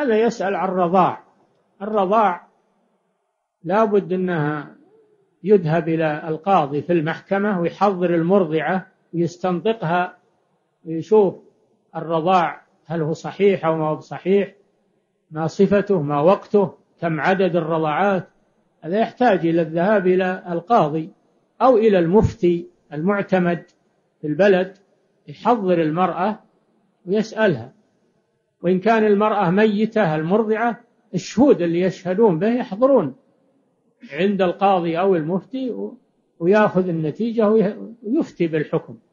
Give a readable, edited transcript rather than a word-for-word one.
هذا يسأل عن الرضاع. الرضاع لا بد أنها يذهب إلى القاضي في المحكمة ويحضر المرضعة ويستنطقها ويشوف الرضاع هل هو صحيح أو ما هو صحيح، ما صفته، ما وقته، كم عدد الرضاعات. هذا يحتاج إلى الذهاب إلى القاضي أو إلى المفتي المعتمد في البلد يحضر المرأة ويسألها. وإن كان المرأة ميتة المرضعة الشهود اللي يشهدون به يحضرون عند القاضي أو المفتي ويأخذ النتيجة ويفتي بالحكم.